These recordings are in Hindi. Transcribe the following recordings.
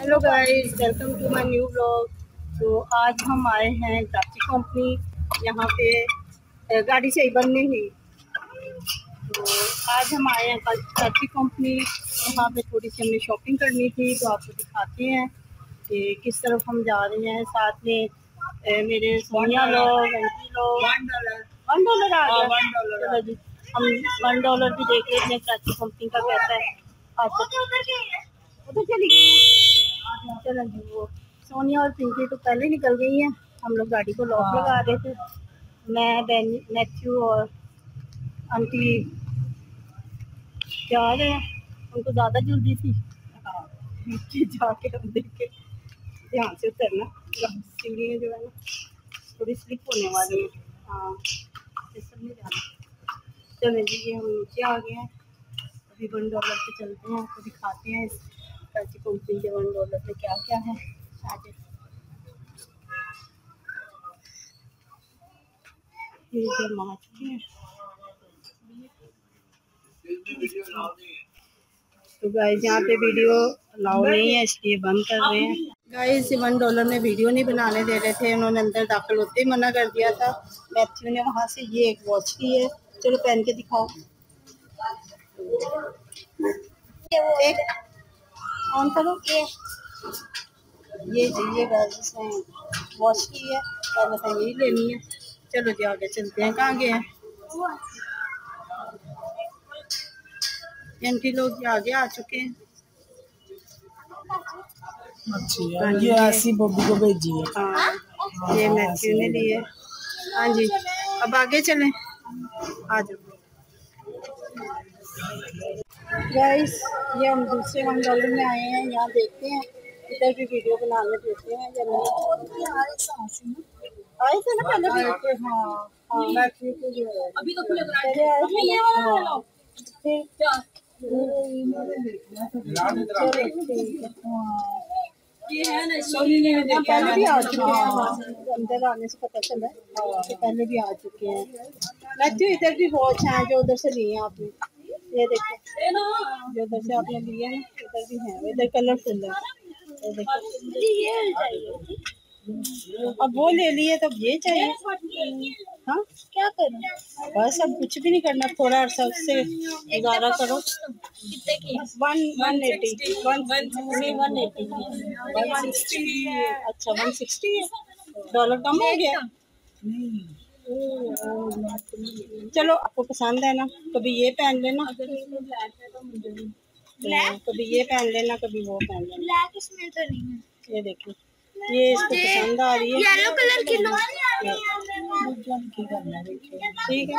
Hello guys, welcome to my new blog. तो आज हम आए हैं टाटा कंपनी, यहाँ पे गाड़ी सही बनने ही। तो आज हम आए हैं टाटा कंपनी, यहाँ पे थोड़ी सी हमने शॉपिंग करनी थी। तो आपको दिखाते हैं कि किस तरफ हम जा रहे हैं। साथ में मेरे सोनिया लोग, एंटी लोग। $1 आ गया। चलो जी, हम $1 भी देख लेते हैं टाटा कंपनी का कैसा है। उधर चली गई। चलो जी, वो सोनिया और पिंकी तो पहले निकल गई हैं। हम लोग गाड़ी को लॉक लगा रहे थे। मैं, मैथ्यू और आंटी जा रहे हैं। उनको ज़्यादा जल्दी थी कि जाके हम देखे ध्यान से उतरना। सीढ़ियाँ जो है ना थोड़ी स्लिप होने वाली है। हाँ, इस सब नहीं जाना। चलो जी, ये हम नीचे आ गए हैं। अभी $1 पे चलते हैं, आपको दिखाते हैं इस टाटा कंपनी के $1 पे क्या क्या है। ये जो मार्च है, तो गाइस यहाँ पे वीडियो अलाउ नहीं है, इसलिए बंद कर रहे हैं। गाइस, $1 में वीडियो नहीं बनाने दे रहे थे। उन्होंने अंदर दाखिल होते ही मना कर दिया था। मैथ्यू ने वहाँ से ये एक वॉच ली है। चलो पहन के दिखाओ। वो एक ऑन करो कि ये गाइस इसने वॉच ली है। पहले तो यही लेनी है। चलो जी, आगे चलते हैं। कहाँ गए हैं? एंटी लोग आगे आ चुके हैं। अच्छा, ये आसी बॉबी को भेजी है। हाँ, ये मैथ्यू ने ली है। हाँ जी, अब आगे चलें। आ जाओ गाइस, ये हम दूसरे $1 में आए हैं। यहाँ देखते हैं, इधर भी वीडियो बनाने देते हैं। आए थे ना पहले भी। हाँ, मैथ्यू के जो है अभी तो खुले बनाए। ये है ना, पहले भी आ चुके हैं। अंदर आने से पता चला कि पहले भी आ चुके हैं। मैथ्यू, इधर भी वॉच है जो उधर से लिए हैं आपने। ये देखिए, जो उधर से आपने लिए हैं उधर भी हैं। इधर कलरफुल है, ये देखिए। अब वो ले लिए, तब ये चाहिए। हाँ, क्या करूँ, बस अब कुछ भी नहीं करना। थोड़ा अर्सा उससे गुजारा करो। कितने की? 180। अच्छा, 160 है। $1 कम हो गया। चलो, आपको पसंद है ना। कभी ये पहन लेना, कभी ये पहन लेना, कभी वो पहन लेना। ब्लैक इसमें तो नहीं है। ये देखो, ये इसको पसंद आ रही है। येलो कलर की लो। ठीक है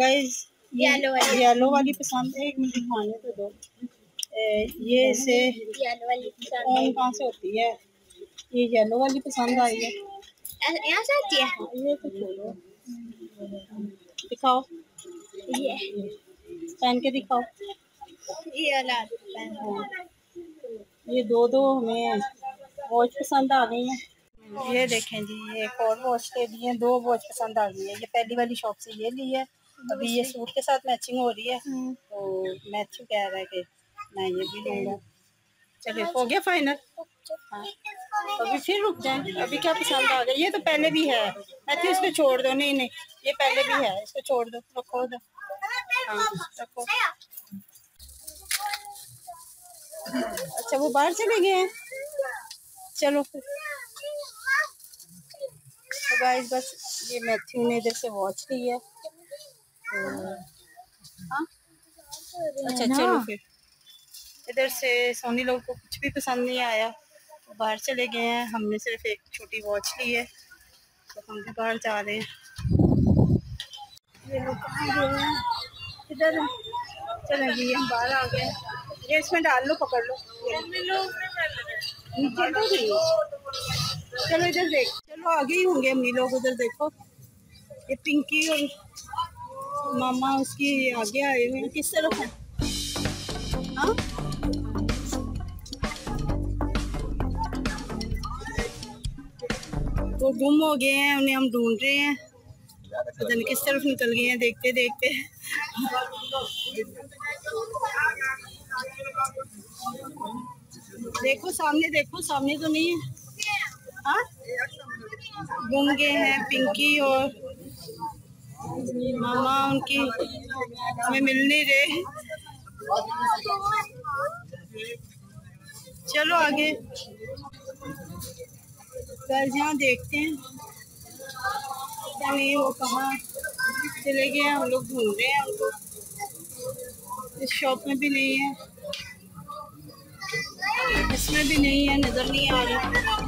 गाइस, येलो वाली पसंद है। एक मिनट दिखाने तो दो। ये इसे ऑन कहाँ से होती है? ये येलो वाली पसंद आई है। यहाँ से आती है। ये तो छोड़ो, दिखाओ, ये पहन के दिखाओ। ये दो हमें वॉच पसंद आ गई हैं। ये देखें जी, ये एक और वॉच ले ली है। दो वॉच पसंद आ गई है। ये पहली वाली शॉप से ये ली है। अभी ये सूट के साथ मैचिंग हो रही है। तो मैथ्यू कह रहा है कि मैं ये भी लूँगा। चलिए, हो गया फाइनल। हाँ, अभी फिर रुक जाए। अभी क्या पसंद आ गया? ये तो पहले भी है। मैथ्यू, इसको छोड़ दो। नहीं, ये पहले भी है, इसको छोड़ दो। रखो उधर। हाँ, रखो। अच्छा, वो बाहर चले गए हैं। चलो गाइस, बस ये मैथ्यू ने इधर से वॉच ली है। हाँ, अच्छा चलो फिर। इधर से सोनी लोगों को कुछ भी पसंद नहीं आया, तो बाहर चले गए हैं। हमने सिर्फ एक छोटी वॉच ली है, तो हम भी बाहर जा रहे हैं। ये लोग कहाँ गए हैं? इधर चले गए। हम बाहर आ गए। ये इसमें डाल लो, पकड़ लो। नीचे तो चलो, इधर देख। चलो, आगे ही होंगे अम्मी लोग। उधर देखो, ये पिंकी और मामा उसकी आगे आए हुए हैं। किस तरफ है? हाँ, वो गुम हो गए हैं। उन्हें हम ढूंढ रहे हैं, पता नहीं किस तरफ निकल गए हैं। देखते देखते देखो सामने, देखो सामने तो नहीं है। हाँ घूम गए हैं पिंकी और मामा, उनकी हमें मिल नहीं रहे। चलो आगे बस यहाँ देखते हैं, नहीं वो कहाँ चले गए, हम लोग ढूंढ रहे हैं उनको। इस शॉप में भी नहीं है, इसमें भी नहीं है, नजर नहीं आ रहा।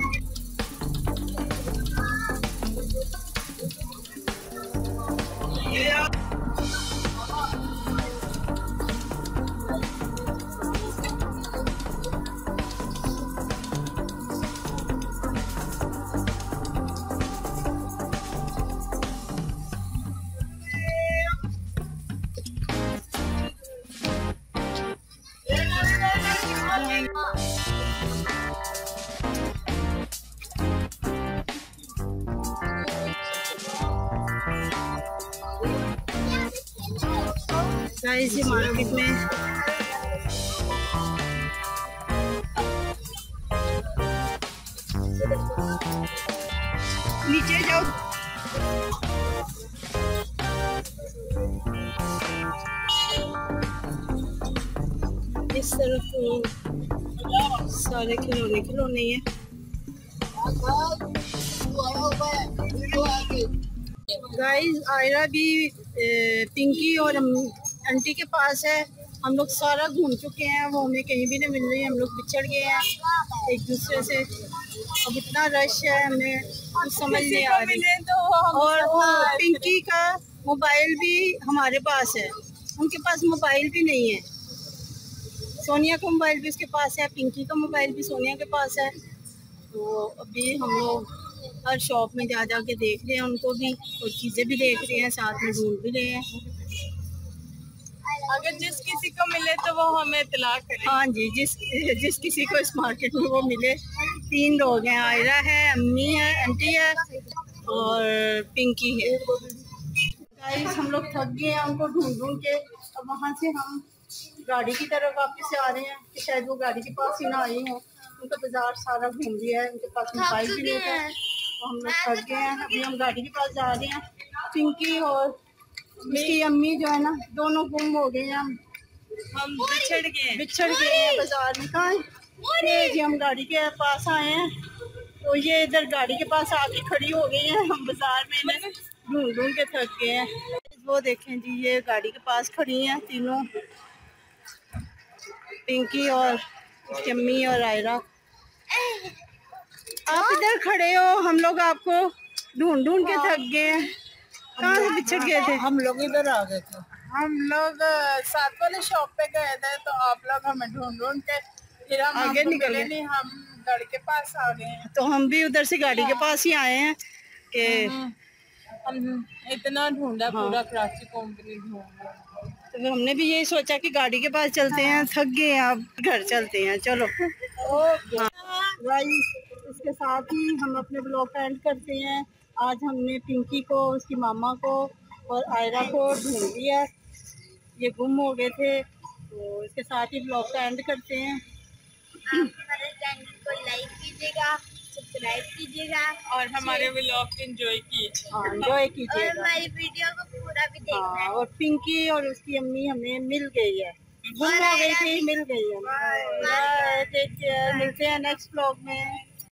गाइस ये मार्केट में नीचे जाओ, इस तरफ सारे खिलौने खिलौने हैं। गाइस आयरा भी पिंकी और आंटी के पास है। हम लोग सारा घूम चुके हैं, वो हमें कहीं भी नहीं मिल रही। हम लोग पिछड़ गए हैं एक दूसरे से, अब इतना रश है हमें कुछ समझ नहीं आ रही। और वो पिंकी का मोबाइल भी हमारे पास है, उनके पास मोबाइल भी नहीं है। सोनिया का मोबाइल भी उसके पास है, पिंकी का मोबाइल भी सोनिया के पास है। तो अभी हम लोग हर शॉप में जा जा के देख रहे हैं, उनको भी और चीज़ें भी देख रहे हैं, साथ में ढूंढ भी रहे हैं। अगर जिस किसी को मिले तो वो हमें इतला करे। हाँ जी, जिस किसी को इस मार्केट में वो मिले। 3 लोग हैं, आयरा है, अम्मी है, आंटी है और पिंकी है। गाइस हम लोग थक गए हैं उनको ढूंढ ढूंढ के। अब वहाँ से हम गाड़ी की तरफ वापस से आ रहे हैं कि शायद वो गाड़ी के पास ही ना आई हो। उनका बाजार सारा घूम लिया है, उनके पास मोबाइल भी नहीं है। हम लोग थक गए हैं, अभी हम गाड़ी के पास जा रहे हैं। पिंकी और उसकी अम्मी जो है ना, दोनों गुम हो गए हैं। हम बिछड़ गए हैं बाजार में। कहाँ जी हम गाड़ी के पास आए हैं, तो ये इधर गाड़ी के पास आके खड़ी हो गई है। हम बाजार में ढूंढ ढूंढ के थक गए हैं। वो देखें जी, ये गाड़ी के पास खड़ी हैं तीनों, पिंकी और उसकी अम्मी और आयरा। आप इधर खड़े हो, हम लोग आपको ढूंढ ढूंढ के थक गए हैं। कहाँ से बिछड़ गए थे हम लोग? इधर आ गए थे हम लोग, साथ वाले शॉप पे गए थे, तो आप लोग हमें ढूंढ ढूंढ के फिर हम आगे निकले नहीं, हम गाड़ी के पास आ गए हैं। तो हम भी उधर से गाड़ी के पास ही आए हैं कि हम इतना ढूंढा। हाँ। पूरा कराची कंपनी ढूंढा, तो हमने भी यही सोचा कि गाड़ी के पास चलते हैं। थक गए हैं, अब घर चलते हैं। चलो इसके साथ ही हम अपने ब्लॉग का एंड करते हैं। आज हमने पिंकी को, उसकी मामा को और आयरा को ढूंढ लिया, ये गुम हो गए थे। तो इसके साथ ही ब्लॉग का एंड करते हैं। आप हमारे चैनल को लाइक कीजिएगा, सब्सक्राइब कीजिएगा और हमारे ब्लॉग को एंजॉय कीजिएगा और हमारी वीडियो को पूरा भी देखना है। और पिंकी और उसकी अम्मी हमें मिल गई है, गुम हो गई थी, मिल गई है। मिलते हैं नेक्स्ट ब्लॉग में।